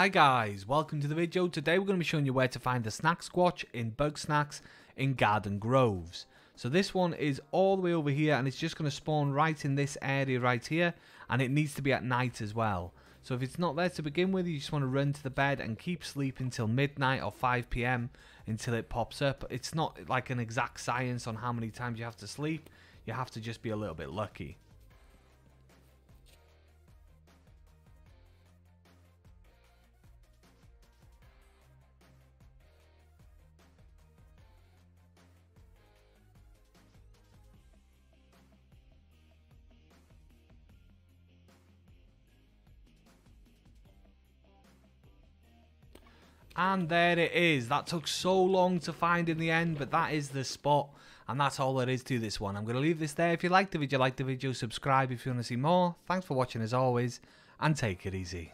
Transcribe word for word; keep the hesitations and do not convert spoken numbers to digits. Hi guys, welcome to the video. Today we're going to be showing you where to find the Snaxsquatch in Bugsnax in Garden Groves. So this one is all the way over here and it's just going to spawn right in this area right here, and it needs to be at night as well. So if it's not there to begin with, you just want to run to the bed and keep sleeping until midnight or five p m until it pops up. It's not like an exact science on how many times you have to sleep. You have to just be a little bit lucky. And there it is. That took so long to find in the end, but that is the spot, and that's all there is to this one. I'm going to leave this there. If you liked the video, like the video, subscribe if you want to see more. Thanks for watching as always, and take it easy.